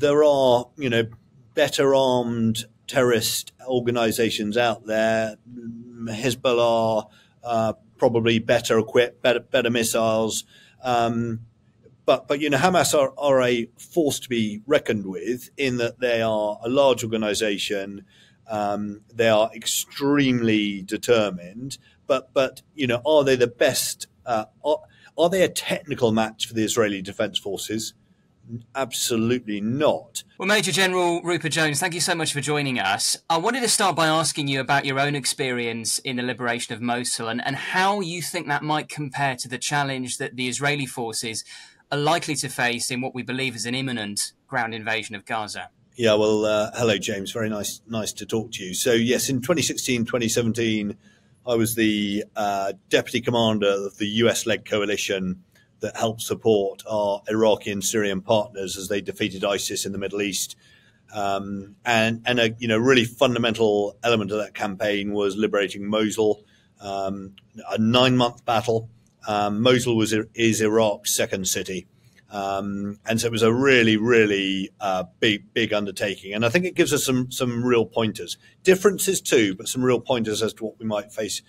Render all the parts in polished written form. there are, you know, better armed terrorist organizations out there, Hezbollah, probably better equipped, better missiles. But you know, Hamas are a force to be reckoned with in that they are a large organization. They are extremely determined. But you know, are they the best? Are they a technical match for the Israeli Defense Forces? Absolutely not. Well, Major General Rupert Jones, thank you so much for joining us. I wanted to start by asking you about your own experience in the liberation of Mosul and how you think that might compare to the challenge that the Israeli forces are likely to face in what we believe is an imminent ground invasion of Gaza. Yeah, well, hello, James. Very nice to talk to you. So, yes, in 2016, 2017, I was the deputy commander of the US-led coalition that helped support our Iraqi and Syrian partners as they defeated ISIS in the Middle East. And a really fundamental element of that campaign was liberating Mosul, a 9-month battle. Mosul is Iraq's second city. And so it was a really big undertaking. And I think it gives us some real pointers. Differences too, but some real pointers as to what we might face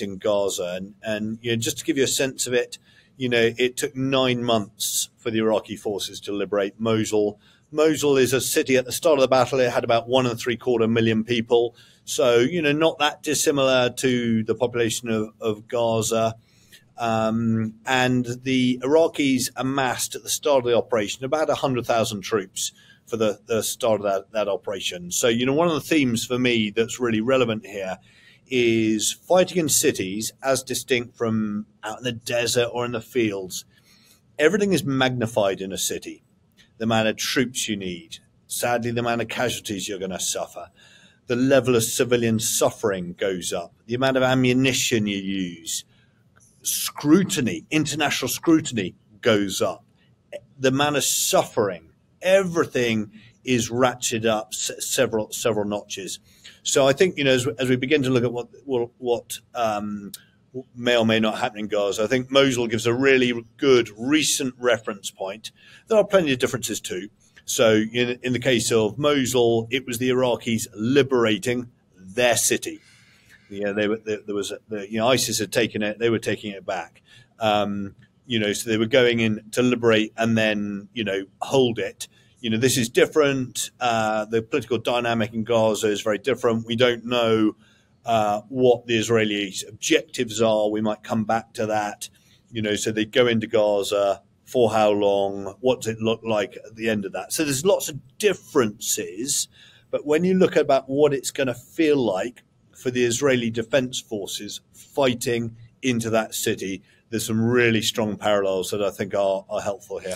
in Gaza. And you know, just to give you a sense of it, you know, it took 9 months for the Iraqi forces to liberate Mosul. Mosul is a city at the start of the battle. It had about 1.75 million people. So, you know, not that dissimilar to the population of Gaza. And the Iraqis amassed at the start of the operation about 100,000 troops for the start of that operation. So, you know, one of the themes for me that's really relevant here is fighting in cities as distinct from out in the desert or in the fields. Everything is magnified in a city. The amount of troops you need, sadly, the amount of casualties you're going to suffer, the level of civilian suffering goes up, the amount of ammunition you use, scrutiny, international scrutiny goes up, the amount of suffering, everything is ratcheted up several notches. So I think, you know, as we begin to look at what may or may not happen in Gaza, I think Mosul gives a really good recent reference point. There are plenty of differences too. So in the case of Mosul, it was the Iraqis liberating their city. You know, ISIS had taken it; they were taking it back. You know, so they were going in to liberate and then, you know, hold it. You know, this is different. The political dynamic in Gaza is very different. We don't know what the Israelis' objectives are. We might come back to that. You know, so they go into Gaza for how long? What does it look like at the end of that? So there's lots of differences. But when you look about what it's going to feel like for the Israeli Defense Forces fighting into that city, there's some really strong parallels that I think are helpful here.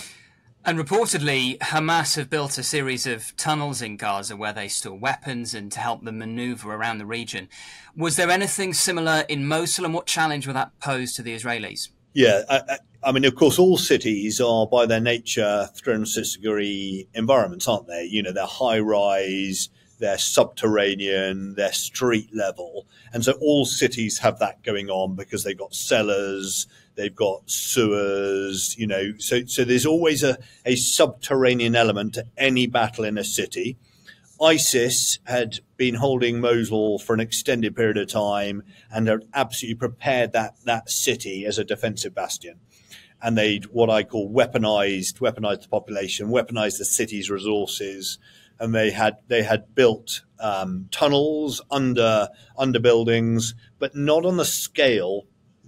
And reportedly, Hamas have built a series of tunnels in Gaza where they store weapons and to help them maneuver around the region. Was there anything similar in Mosul, and what challenge would that pose to the Israelis? Yeah, I mean, of course, all cities are by their nature 360-degree environments, aren't they? You know, they're high-rise, they're subterranean, they're street level. And so all cities have that going on because they've got cellars, they've got sewers, you know, so there's always a subterranean element to any battle in a city. ISIS had been holding Mosul for an extended period of time and had absolutely prepared that city as a defensive bastion. And they'd, what I call, weaponized the population, weaponized the city's resources. And they had built tunnels under buildings, but not on the scale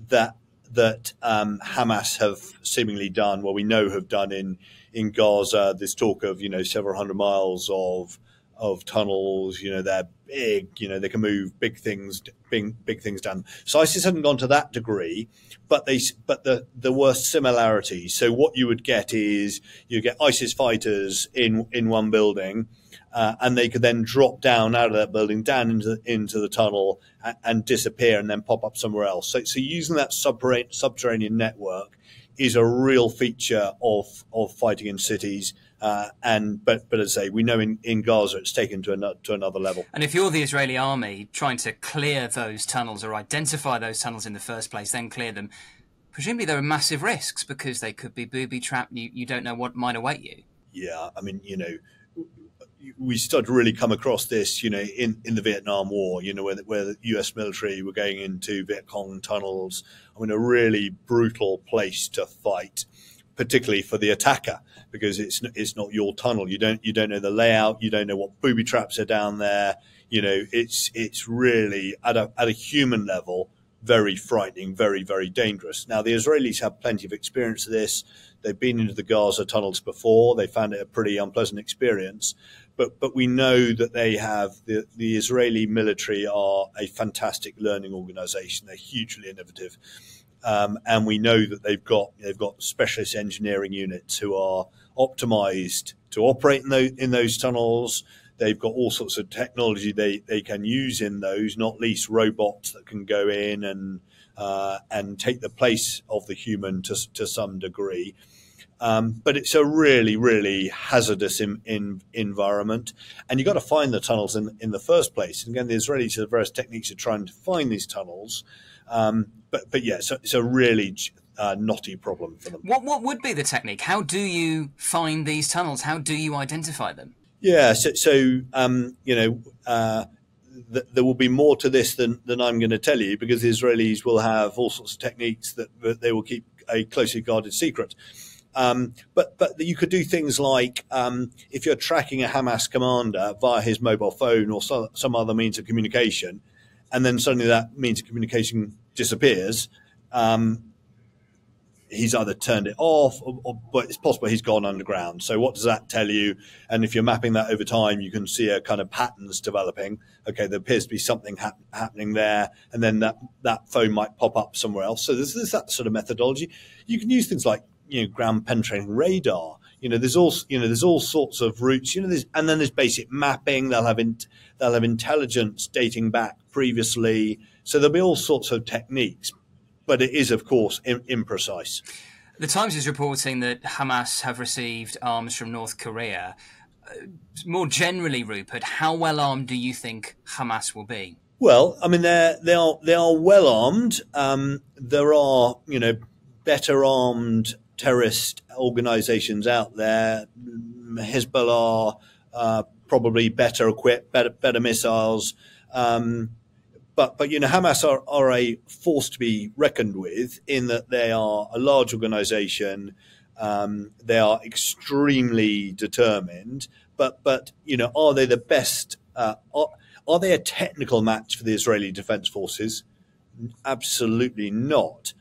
that Hamas have seemingly done, what we know have done in Gaza. There's talk of, you know, several hundred miles of tunnels. You know, they're big. You know, they can move big things down. So ISIS hadn't gone to that degree, but there were similarities. So what you would get is you get ISIS fighters in one building, and they could then drop down out of that building down into the tunnel and disappear and then pop up somewhere else. So using that subterranean network is a real feature of fighting in cities. But as I say, we know in Gaza it's taken to another level. And if you're the Israeli army trying to clear those tunnels or identify those tunnels in the first place, then clear them, presumably there are massive risks because they could be booby-trapped. You don't know what might await you. Yeah, I mean, you know, we started to really come across this, you know, in the Vietnam War, you know, where the US military were going into Viet Cong tunnels. I mean, a really brutal place to fight, particularly for the attacker, because it's not your tunnel. You don't know the layout. You don't know what booby traps are down there. You know, it's really at a human level, very frightening, very, very dangerous. Now, the Israelis have plenty of experience of this. They've been into the Gaza tunnels before. They found it a pretty unpleasant experience. But we know that they have the Israeli military are a fantastic learning organization. They're hugely innovative. And we know that they've got specialist engineering units who are optimized to operate in those tunnels. They've got all sorts of technology they can use in those, not least robots that can go in and take the place of the human to some degree. But it's a really, really hazardous environment. And you've got to find the tunnels in the first place. And again, the Israelis have various techniques of trying to find these tunnels. But yeah, so it's a really knotty problem for them. What would be the technique? How do you find these tunnels? How do you identify them? Yeah, so you know, there will be more to this than I'm going to tell you, because the Israelis will have all sorts of techniques that they will keep a closely guarded secret. But you could do things like if you're tracking a Hamas commander via his mobile phone or some other means of communication, and then suddenly that means of communication disappears. He's either turned it off, but it's possible he's gone underground. So what does that tell you? And if you're mapping that over time, you can see a kind of patterns developing. Okay, there appears to be something happening there, and then that phone might pop up somewhere else. So there's that sort of methodology. You can use things like, you know, ground penetrating radar. You know, there's all sorts of routes. You know, and then there's basic mapping. They'll have intelligence dating back previously. So there'll be all sorts of techniques. But it is, of course, imprecise. The Times is reporting that Hamas have received arms from North Korea. More generally, Rupert, how well armed do you think Hamas will be? Well, I mean, they are well armed. There are, you know, better armed terrorist organisations out there. Hezbollah, probably better equipped, better missiles. But you know, Hamas are a force to be reckoned with, in that they are a large organization. They are extremely determined. But you know, are they the best? Are they a technical match for the Israeli Defense Forces? Absolutely not.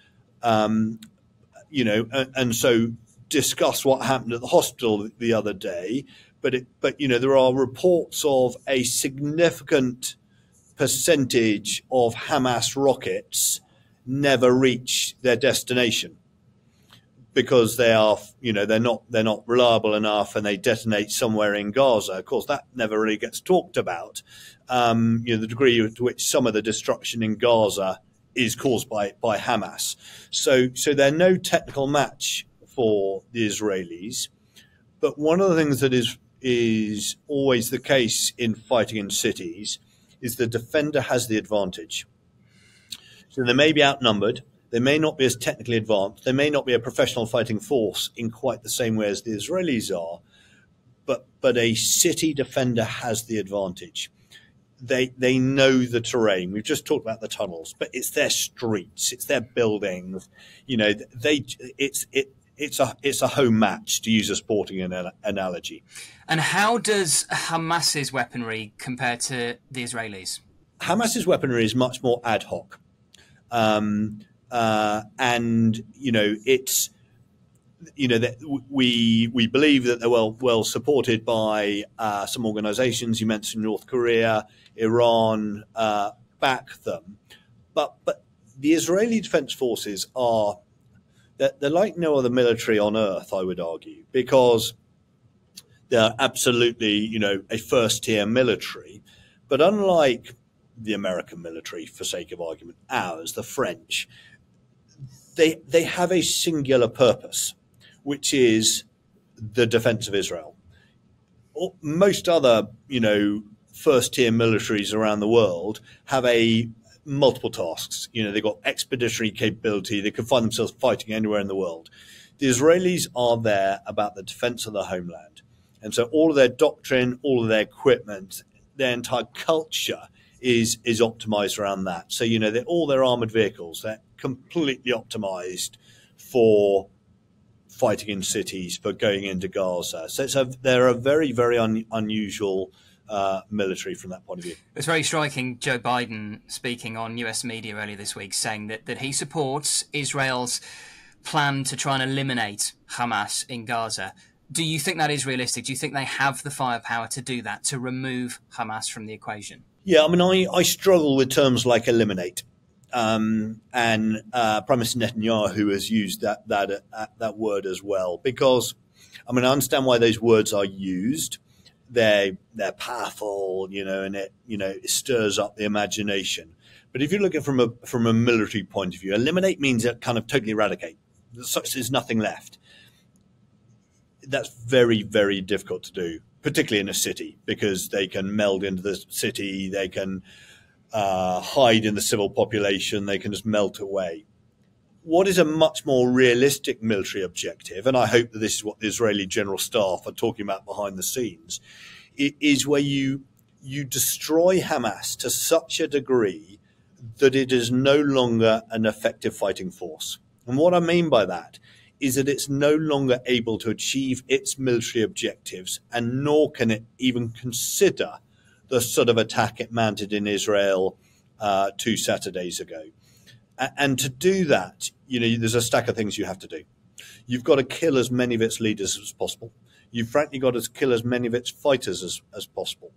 You know, and so discuss what happened at the hospital the other day. But you know, there are reports of a significant percentage of Hamas rockets never reach their destination, because they are, you know, they're not reliable enough, and they detonate somewhere in Gaza. Of course, that never really gets talked about. You know, the degree to which some of the destruction in Gaza is caused by Hamas. So they're no technical match for the Israelis. But one of the things that is always the case in fighting in cities is the defender has the advantage. So they may be outnumbered, they may not be as technically advanced, they may not be a professional fighting force in quite the same way as the Israelis are, but a city defender has the advantage. They know the terrain. We've just talked about the tunnels, but it's their streets, it's their buildings. You know, it's a home match, to use a sporting analogy. And how does Hamas's weaponry compare to the Israelis? Hamas's weaponry is much more ad hoc, and you know, it's, you know, that we believe that they're well supported by some organisations. You mentioned North Korea, Iran back them, but the Israeli Defense Forces are, they're like no other military on earth, I would argue, because they're absolutely, you know, a first-tier military. But unlike the American military, for sake of argument, ours, the French, they have a singular purpose, which is the defense of Israel. Most other, you know, first-tier militaries around the world have a multiple tasks. You know, they've got expeditionary capability. They can find themselves fighting anywhere in the world. The Israelis are there about the defense of their homeland. And so all of their doctrine, all of their equipment, their entire culture is optimized around that. So, you know, all their armored vehicles, they're completely optimized for fighting in cities, for going into Gaza. So they're a very, very unusual military from that point of view. It's very striking, Joe Biden speaking on US media earlier this week, saying that he supports Israel's plan to try and eliminate Hamas in Gaza. Do you think that is realistic? Do you think they have the firepower to do that, to remove Hamas from the equation? Yeah, I mean, I struggle with terms like eliminate. And Prime Minister Netanyahu has used that word as well, because, I mean, I understand why those words are used. They're powerful, you know, and it stirs up the imagination. But if you look at it from a military point of view, eliminate means kind of totally eradicate. There's nothing left. That's very, very difficult to do, particularly in a city, because they can meld into the city, they can hide in the civil population, they can just melt away. What is a much more realistic military objective, and I hope that this is what the Israeli general staff are talking about behind the scenes, is where you destroy Hamas to such a degree that it is no longer an effective fighting force. And what I mean by that is that it's no longer able to achieve its military objectives, and nor can it even consider the sort of attack it mounted in Israel 2 Saturdays ago. And to do that, you know, there's a stack of things you have to do. You've got to kill as many of its leaders as possible. You've frankly got to kill as many of its fighters as possible.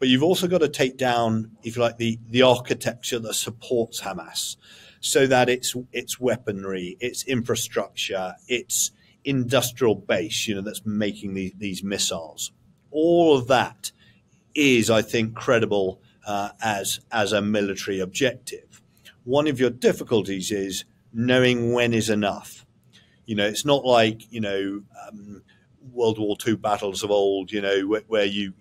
But you've also got to take down, if you like, the architecture that supports Hamas, so that its weaponry, its infrastructure, its industrial base, you know, that's making these missiles. All of that is, I think, credible as a military objective. One of your difficulties is knowing when is enough. You know, it's not like, you know, World War II battles of old, you know, where you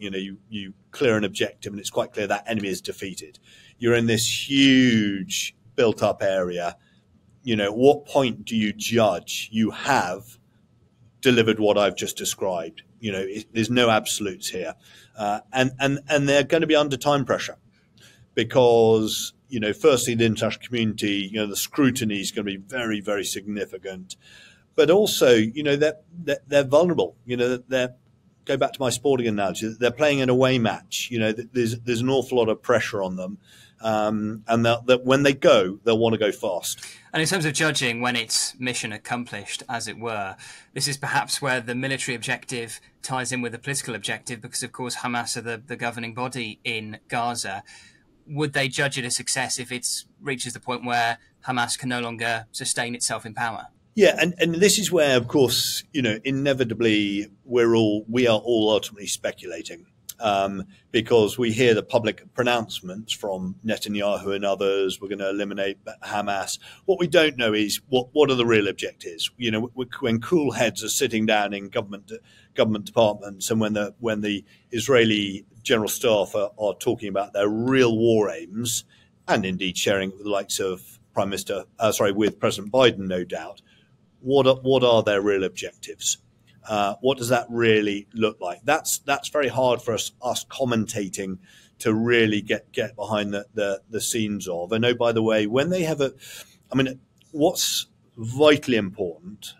clear an objective and it's quite clear that enemy is defeated. You're in this huge built up area. You know, at what point do you judge you have delivered what I've just described? You know, there's no absolutes here. And they're going to be under time pressure because, you know, firstly, the international community, you know, the scrutiny is going to be very, very significant. But also, you know, they're vulnerable. You know, go back to my sporting analogy, they're playing an away match. You know, there's an awful lot of pressure on them. And that when they go, they'll want to go fast. And in terms of judging when it's mission accomplished, as it were, this is perhaps where the military objective ties in with the political objective, because, of course, Hamas are the governing body in Gaza. Would they judge it a success if it reaches the point where Hamas can no longer sustain itself in power? Yeah, and this is where, of course, you know, inevitably we are all ultimately speculating. Because we hear the public pronouncements from Netanyahu and others, we're going to eliminate Hamas. What we don't know is what are the real objectives. You know, when cool heads are sitting down in government departments, and when the Israeli general staff are talking about their real war aims, and indeed sharing it with the likes of with President Biden, no doubt. What are their real objectives? What does that really look like? That's very hard for us commentating to really get behind the scenes of. And oh, by the way, when they have what's vitally important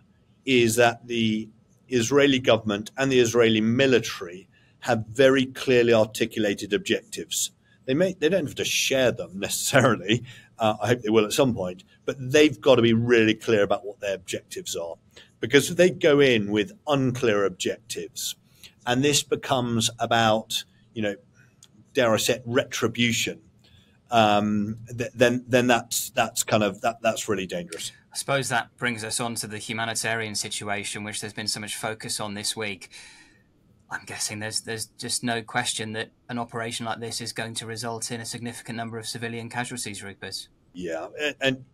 is that the Israeli government and the Israeli military have very clearly articulated objectives. They don't have to share them necessarily. I hope they will at some point, but they've got to be really clear about what their objectives are. Because if they go in with unclear objectives, and this becomes about, you know, dare I say, retribution, then that's kind of that's really dangerous. I suppose that brings us on to the humanitarian situation, which there's been so much focus on this week. I'm guessing there's just no question that an operation like this is going to result in a significant number of civilian casualties, Rupert. Yeah, and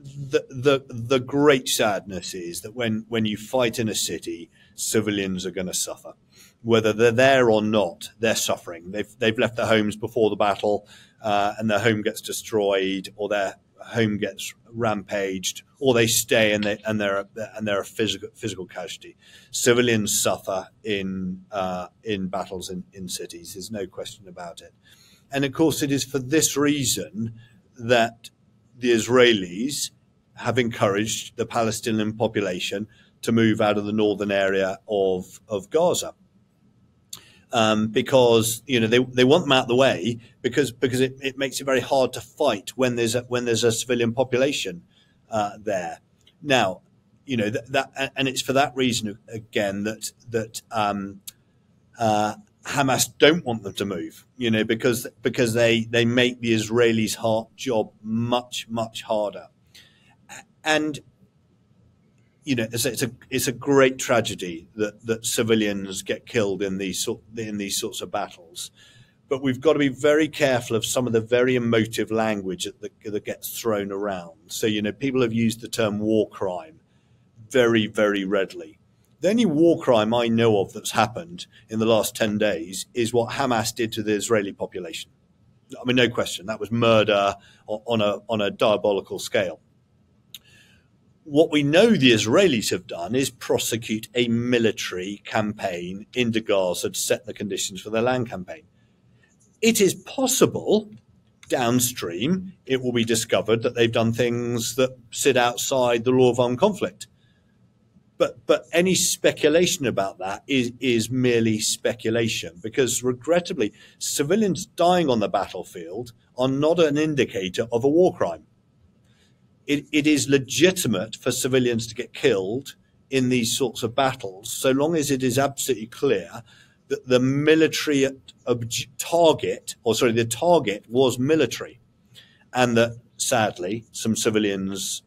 the great sadness is that when you fight in a city, civilians are going to suffer. Whether they're there or not, they're suffering. They've left their homes before the battle, and their home gets destroyed, or their home gets rampaged, or they stay and they're a physical casualty. Civilians suffer in battles in cities. There's no question about it. And of course, it is for this reason that the Israelis have encouraged the Palestinian population to move out of the northern area of Gaza, because they want them out of the way, because it makes it very hard to fight when there's a civilian population there. Now, that it's for that reason again that Hamas don't want them to move, because they make the Israelis' job much harder. And it's a great tragedy that civilians get killed in these sorts of battles, but we've got to be very careful of some of the very emotive language that gets thrown around. So people have used the term war crime very, very readily. The only war crime I know of that's happened in the last 10 days is what Hamas did to the Israeli population. I mean, no question, that was murder on a diabolical scale. What we know the Israelis have done is prosecute a military campaign into Gaza to set the conditions for their land campaign. It is possible downstream it will be discovered that they've done things that sit outside the law of armed conflict. But any speculation about that is merely speculation, because regrettably, civilians dying on the battlefield are not an indicator of a war crime. It is legitimate for civilians to get killed in these sorts of battles, so long as it is absolutely clear that the military target was military, and that sadly some civilians,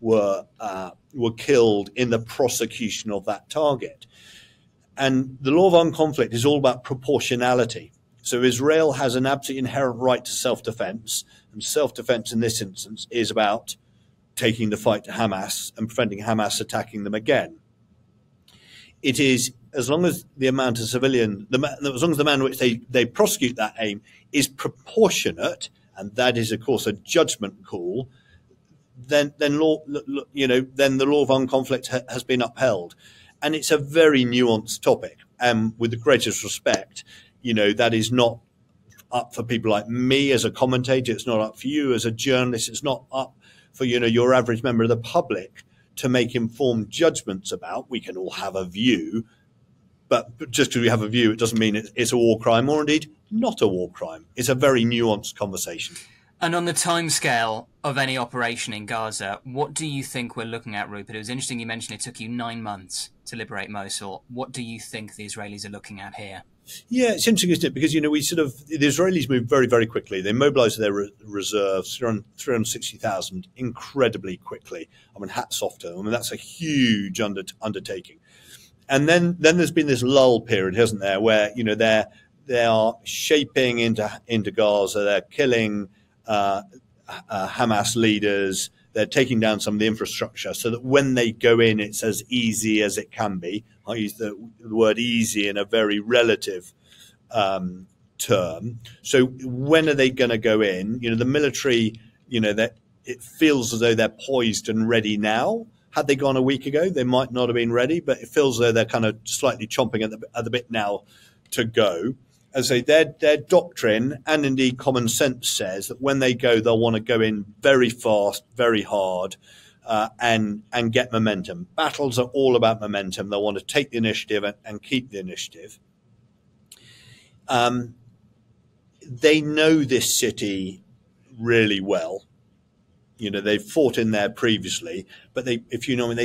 were killed in the prosecution of that target. And the law of armed conflict is all about proportionality. So Israel has an absolute inherent right to self-defense, and self-defense in this instance is about taking the fight to Hamas and preventing Hamas attacking them again. It is, as long as the amount of manner in which they prosecute that aim is proportionate, and that is of course a judgment call, then the law of armed conflict has been upheld. And it's a very nuanced topic. And with the greatest respect, that is not up for people like me as a commentator. It's not up for you as a journalist. It's not up for, your average member of the public to make informed judgments about. We can all have a view, but just because we have a view, it doesn't mean it's a war crime, or indeed not a war crime. It's a very nuanced conversation. And on the timescale of any operation in Gaza, what do you think we're looking at, Rupert? It was interesting you mentioned it took you 9 months to liberate Mosul. What do you think the Israelis are looking at here? Yeah, it's interesting, isn't it? Because, the Israelis moved very, very quickly. They mobilized their reserves, 360,000, incredibly quickly. I mean, hats off to them. I mean, that's a huge undertaking. And then there's been this lull period, hasn't there, where, they are shaping into Gaza. They're killing Hamas leaders, they're taking down some of the infrastructure, so that when they go in, it's as easy as it can be. I use the word easy in a very relative term. So when are they going to go in? The military, that it feels as though they're poised and ready now. Had they gone a week ago, they might not have been ready, but it feels as though they're kind of slightly chomping at the bit now to go. As I say, their doctrine and indeed common sense says that when they go, they'll want to go in very fast, very hard, and get momentum. Battles are all about momentum. They'll want to take the initiative and keep the initiative. They know this city really well. They've fought in there previously, but they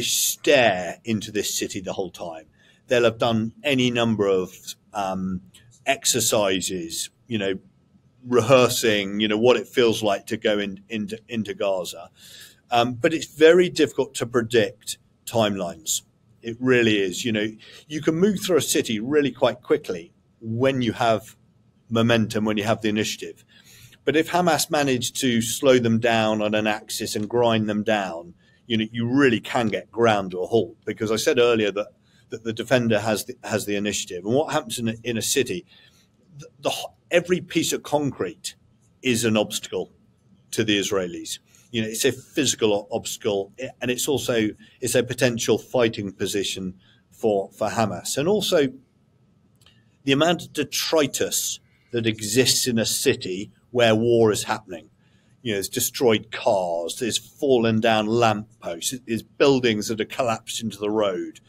stare into this city the whole time. They'll have done any number of exercises, rehearsing, what it feels like to go into Gaza. But it's very difficult to predict timelines. It really is. You can move through a city really quite quickly when you have momentum, when you have the initiative. But if Hamas managed to slow them down on an axis and grind them down, you really can get ground to a halt, because I said earlier that the defender has the initiative. And what happens in a city, every piece of concrete is an obstacle to the Israelis. You know, it's a physical obstacle, and it's also a potential fighting position for Hamas. And also the amount of detritus that exists in a city where war is happening. You know, there's destroyed cars, there's fallen down lampposts, there's buildings that are collapsed into the road.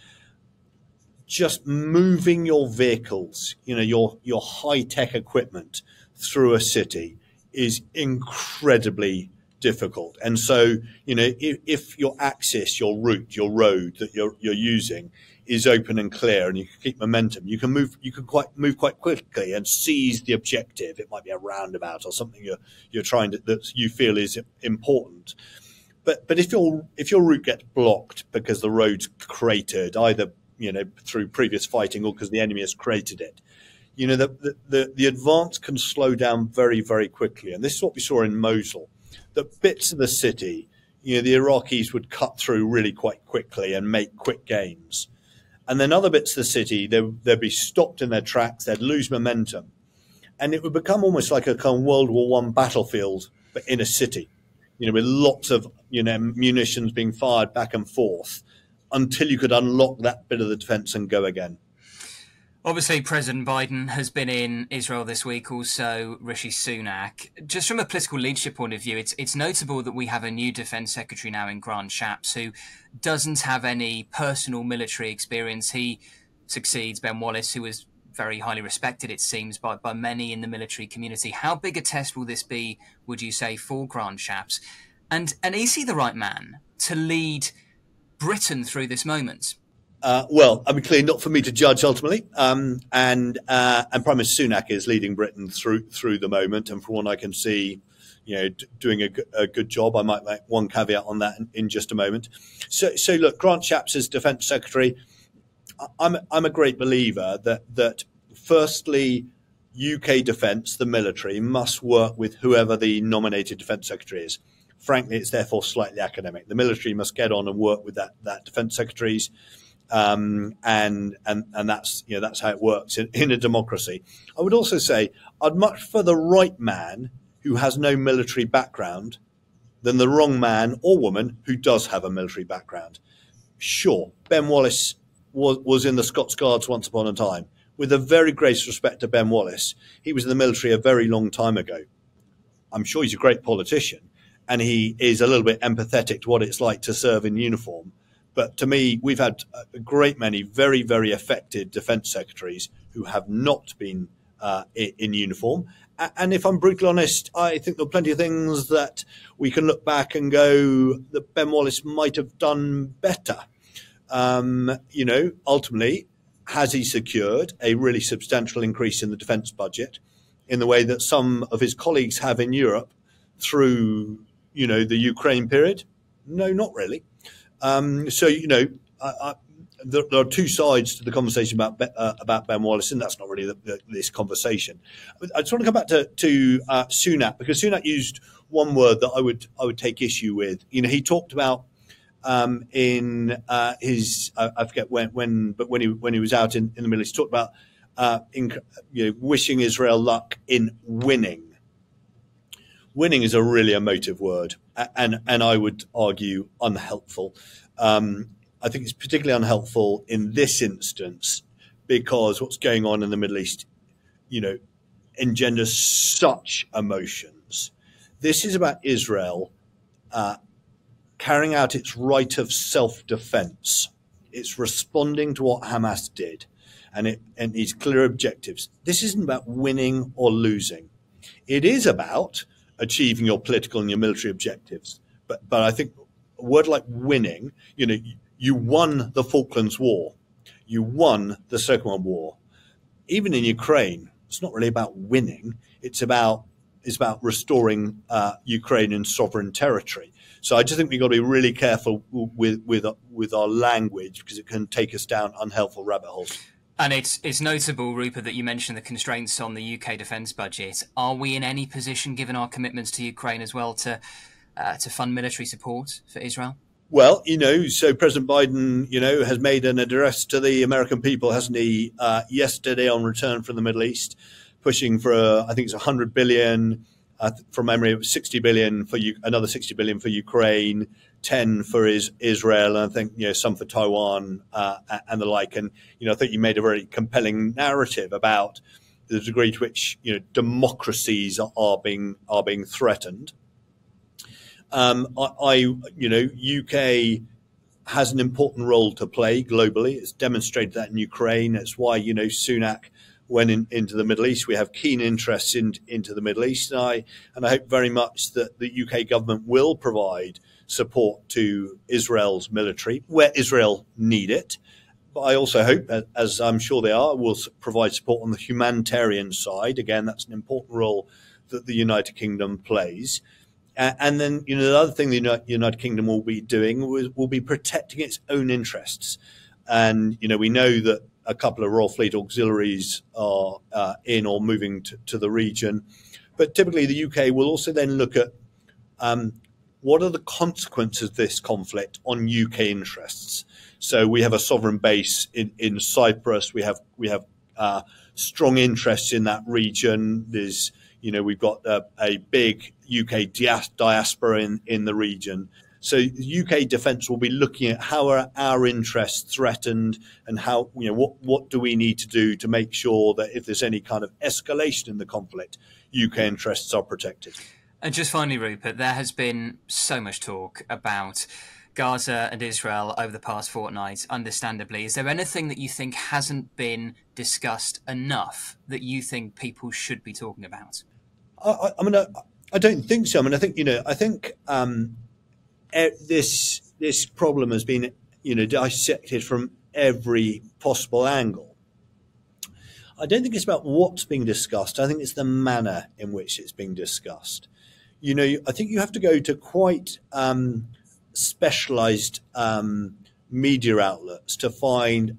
Just moving your vehicles, you know, your high-tech equipment through a city is incredibly difficult. And so, you know, if your axis, your route, your road that you're using is open and clear, and you can keep momentum, you can move. You can move quite quickly and seize the objective. It might be a roundabout or something you're trying to, that you feel is important. But if your route gets blocked because the road's cratered, either through previous fighting or because the enemy has created it, you know the advance can slow down very, very quickly. And this is what we saw in Mosul. The bits of the city, you know, the Iraqis would cut through really quite quickly and make quick gains. And then other bits of the city, they'd be stopped in their tracks, they'd lose momentum. And it would become almost like a kind of World War I battlefield, but in a city, you know, with lots of, you know, munitions being fired back and forth until you could unlock that bit of the defense and go again. Obviously, President Biden has been in Israel this week, also Rishi Sunak. Just from a political leadership point of view, it's notable that we have a new defense secretary now in Grant Shapps, who doesn't have any personal military experience. He succeeds Ben Wallace, who is very highly respected, it seems, by many in the military community. How big a test will this be, would you say, for Grant Shapps? And is he the right man to lead Britain through this moment? Well, I mean, clearly not for me to judge ultimately. And Prime Minister Sunak is leading Britain through the moment, and from what I can see, you know, doing a good job. I might make one caveat on that in just a moment. So look, Grant Shapps is Defence Secretary. I'm a great believer that firstly, UK Defence, the military, must work with whoever the nominated Defence Secretary is. Frankly, it's therefore slightly academic. The military must get on and work with that Defence Secretaries. And that's, you know, that's how it works in a democracy. I would also say I'd much prefer the right man who has no military background than the wrong man or woman who does have a military background. Sure, Ben Wallace was in the Scots Guards once upon a time. With the very greatest respect to Ben Wallace, he was in the military a very long time ago. I'm sure he's a great politician, and he is a little bit empathetic to what it's like to serve in uniform. But to me, we've had a great many very, very affected defence secretaries who have not been in uniform. And if I'm brutally honest, I think there are plenty of things that we can look back and go that Ben Wallace might have done better. You know, ultimately, has he secured a really substantial increase in the defence budget in the way that some of his colleagues have in Europe through, you know, the Ukraine period? No, not really. So, you know, there are two sides to the conversation about Ben Wallace, and that's not really this conversation. I just want to come back to Sunak, because Sunak used one word that I would take issue with. You know, he talked about I forget when he was out in the Middle East, he talked about you know, wishing Israel luck in winning. Winning is a really emotive word, and I would argue unhelpful. I think it's particularly unhelpful in this instance because what's going on in the Middle East, you know, engenders such emotions. This is about Israel carrying out its right of self-defense. It's responding to what Hamas did, and its clear objectives. This isn't about winning or losing. It is about achieving your political and your military objectives, but I think a word like winning, you know, you won the Falklands War, you won the Second War. Even in Ukraine, it's not really about winning; it's about restoring Ukrainian sovereign territory. So I just think we've got to be really careful with our language, because it can take us down unhelpful rabbit holes. And it's notable, Rupert, that you mentioned the constraints on the UK defence budget. Are we in any position, given our commitments to Ukraine as well, to fund military support for Israel? Well, you know, so President Biden, you know, has made an address to the American people, hasn't he, yesterday on return from the Middle East, pushing for, I think it's $100 billion from memory, it was 60 billion for another 60 billion for Ukraine, 10 for Israel, and I think some for Taiwan and the like. And I think you made a very compelling narrative about the degree to which democracies are being threatened. UK has an important role to play globally. It's demonstrated that in Ukraine. It's why Sunak went into the Middle East. We have keen interests into the Middle East, and I hope very much that the UK government will provide support to Israel's military where Israel need it. But I also hope, as I'm sure they are, will provide support on the humanitarian side. Again, that's an important role that the United Kingdom plays. And then, the other thing the United Kingdom will be doing will be protecting its own interests. And, we know that a couple of Royal Fleet auxiliaries are in or moving to the region. But typically the UK will also then look at what are the consequences of this conflict on UK interests. So we have a sovereign base in Cyprus. We have strong interests in that region. There's we've got a big UK diaspora in the region. So UK defence will be looking at how are our interests threatened, and how what do we need to do to make sure that if there's any kind of escalation in the conflict, UK interests are protected. And just finally, Rupert, there has been so much talk about Gaza and Israel over the past fortnight, understandably. Is there anything that you think hasn't been discussed enough that you think people should be talking about? I mean, I don't think so. I mean, I think, this problem has been, dissected from every possible angle. I don't think it's about what's being discussed. I think it's the manner in which it's being discussed. I think you have to go to quite specialized media outlets to find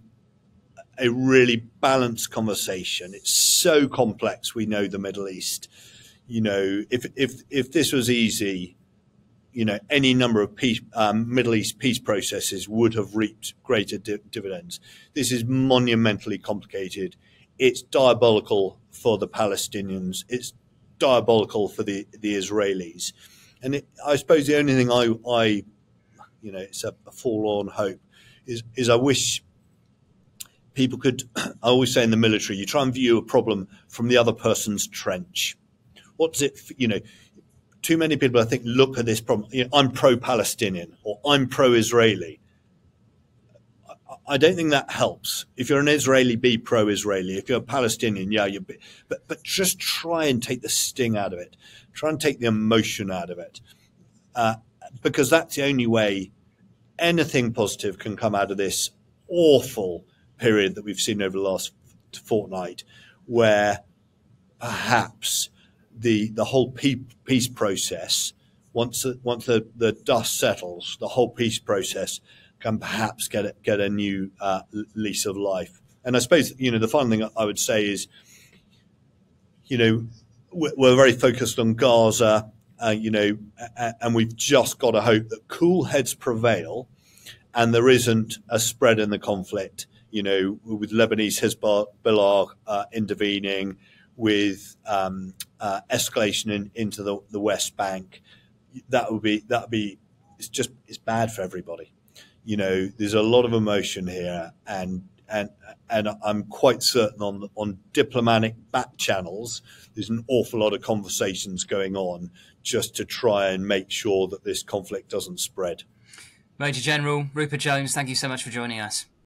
a really balanced conversation. It's so complex. We know the Middle East. If this was easy, any number of peace, Middle East peace processes would have reaped greater dividends. This is monumentally complicated. It's diabolical for the Palestinians. It's diabolical for the Israelis. And I suppose the only thing I it's a forlorn hope, is I wish people could, I always say in the military, you try and view a problem from the other person's trench. What's it, too many people, I think, look at this problem. I'm pro-Palestinian or I'm pro-Israeli. I don't think that helps. If you're an Israeli, be pro-Israeli. If you're a Palestinian, but just try and take the sting out of it. Try and take the emotion out of it, because that's the only way anything positive can come out of this awful period that we've seen over the last fortnight, where perhaps the whole peace process, once the dust settles, the whole peace process can perhaps get a new lease of life. And I suppose, the final thing I would say is, we're very focused on Gaza, and we've just got to hope that cool heads prevail and there isn't a spread in the conflict, with Lebanese Hezbollah intervening, with escalation into the West Bank. It's bad for everybody. There's a lot of emotion here, and I'm quite certain on diplomatic back channels, there's an awful lot of conversations going on just to try and make sure that this conflict doesn't spread. Major General Rupert Jones, thank you so much for joining us.